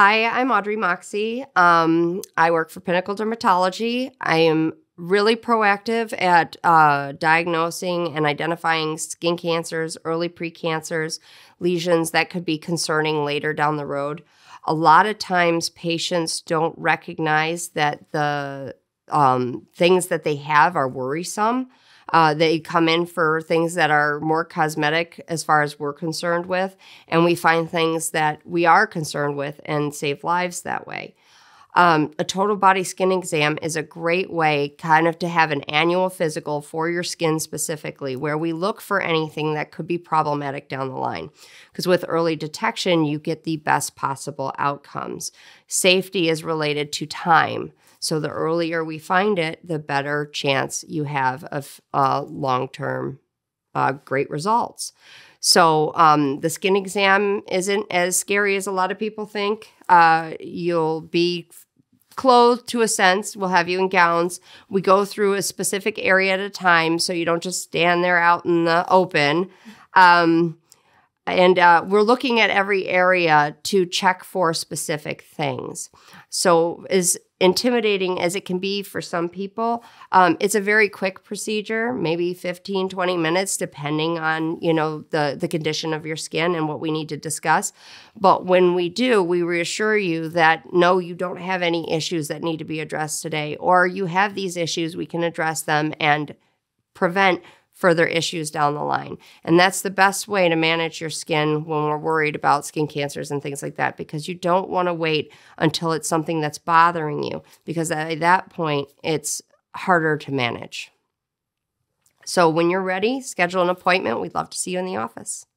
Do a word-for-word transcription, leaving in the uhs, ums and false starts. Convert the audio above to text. Hi, I'm Audrey Moxie. Um, I work for Pinnacle Dermatology. I am really proactive at uh, diagnosing and identifying skin cancers, early precancers, lesions that could be concerning later down the road. A lot of times patients don't recognize that the um, things that they have are worrisome. Uh, they come in for things that are more cosmetic as far as we're concerned with, and we find things that we are concerned with and save lives that way. Um, a total body skin exam is a great way kind of to have an annual physical for your skin specifically, where we look for anything that could be problematic down the line. Because with early detection, you get the best possible outcomes. Safety is related to time. So the earlier we find it, the better chance you have of uh, long-term uh, great results. So um, the skin exam isn't as scary as a lot of people think. Uh, you'll be clothed to a sense. We'll have you in gowns. We go through a specific area at a time so you don't just stand there out in the open. Um, and uh, we're looking at every area to check for specific things. So is intimidating as it can be for some people, um, it's a very quick procedure, maybe fifteen, twenty minutes, depending on, you know, the, the condition of your skin and what we need to discuss. But when we do, we reassure you that, no, you don't have any issues that need to be addressed today, or you have these issues, we can address them and prevent further issues down the line. And that's the best way to manage your skin when we're worried about skin cancers and things like that, because you don't want to wait until it's something that's bothering you, because at that point, it's harder to manage. So when you're ready, schedule an appointment. We'd love to see you in the office.